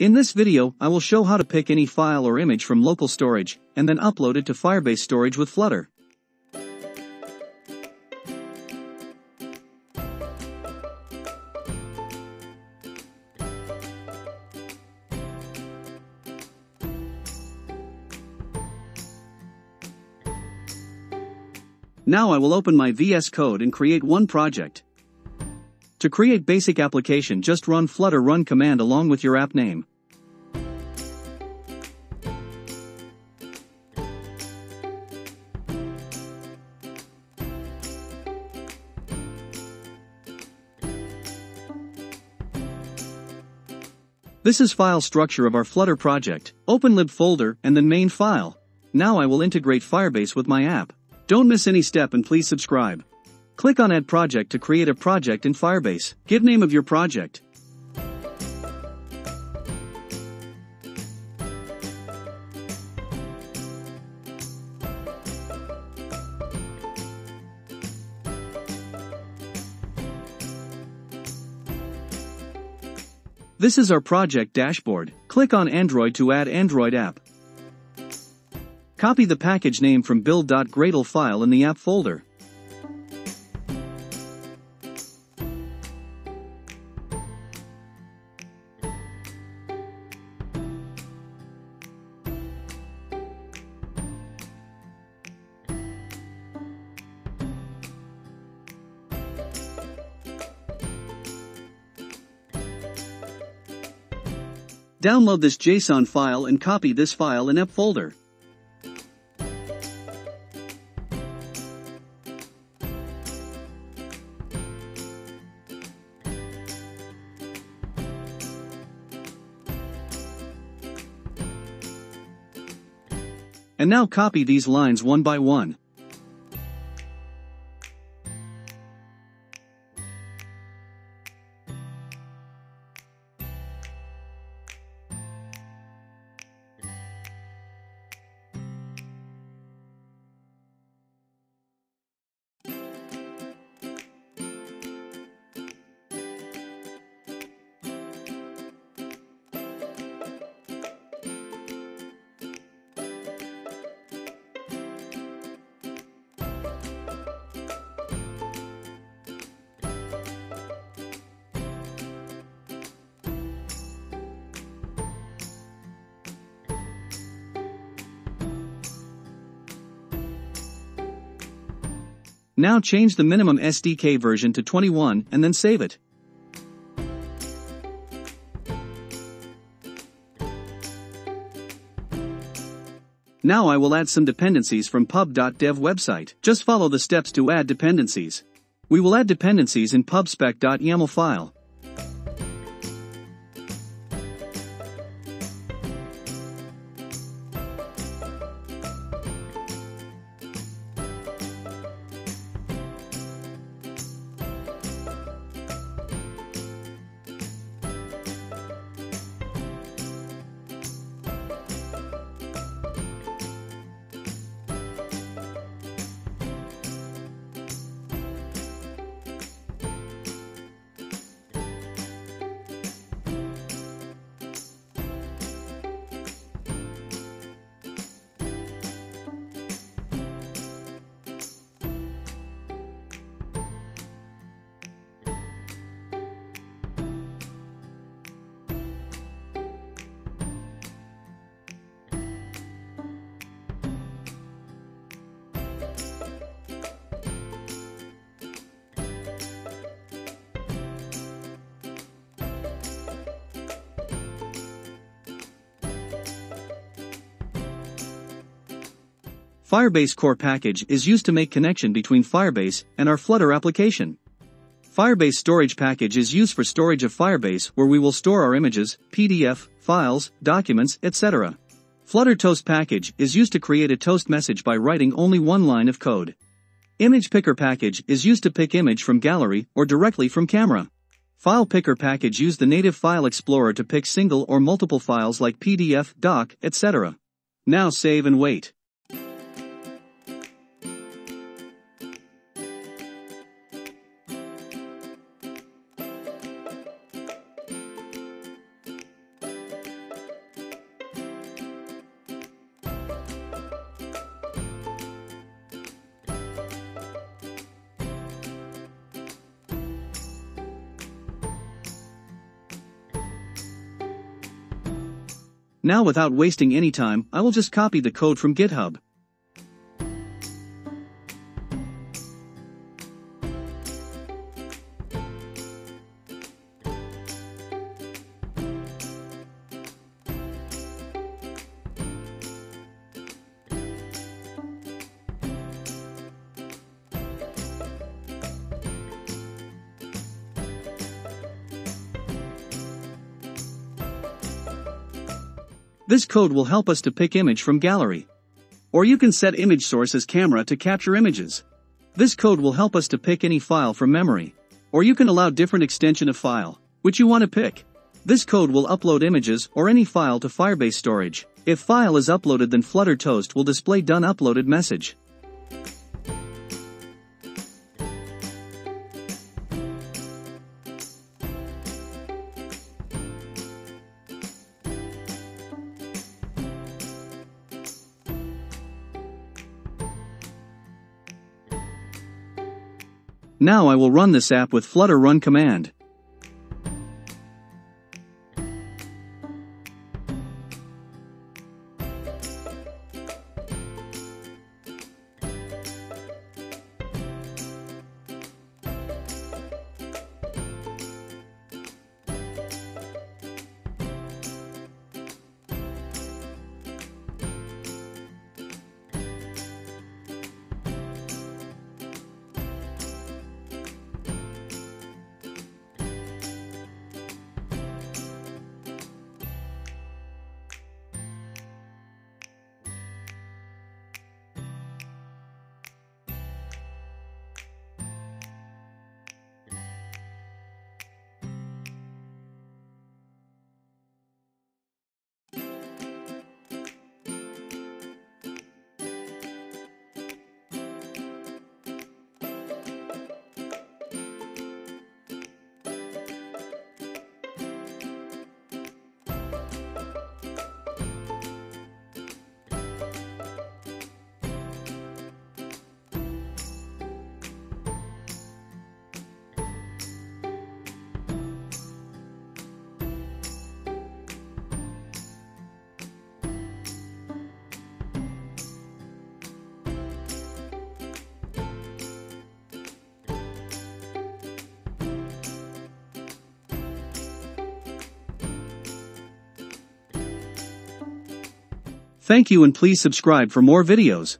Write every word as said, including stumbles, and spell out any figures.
In this video, I will show how to pick any file or image from local storage, and then upload it to Firebase Storage with Flutter. Now I will open my V S Code and create one project. To create basic application, just run Flutter run command along with your app name. This is file structure of our Flutter project. Open lib folder and then main file. Now I will integrate Firebase with my app. Don't miss any step and please subscribe. Click on Add Project to create a project in Firebase. Give name of your project. This is our project dashboard. Click on Android to add Android app. Copy the package name from build.gradle file in the app folder. Download this JSON file and copy this file in app folder. And now copy these lines one by one. Now change the minimum S D K version to twenty-one and then save it. Now I will add some dependencies from pub.dev website. Just follow the steps to add dependencies. We will add dependencies in pubspec.yaml file. Firebase Core package is used to make connection between Firebase and our Flutter application. Firebase Storage package is used for storage of Firebase, where we will store our images, P D F, files, documents, et cetera. Flutter Toast package is used to create a toast message by writing only one line of code. Image Picker package is used to pick image from gallery or directly from camera. File Picker package use the native file explorer to pick single or multiple files like P D F, doc, et cetera. Now save and wait. Now without wasting any time, I will just copy the code from GitHub. This code will help us to pick image from gallery. Or you can set image source as camera to capture images. This code will help us to pick any file from memory. Or you can allow different extension of file, which you want to pick. This code will upload images or any file to Firebase storage. If file is uploaded, then Flutter Toast will display done uploaded message. Now I will run this app with Flutter run command. Thank you and please subscribe for more videos.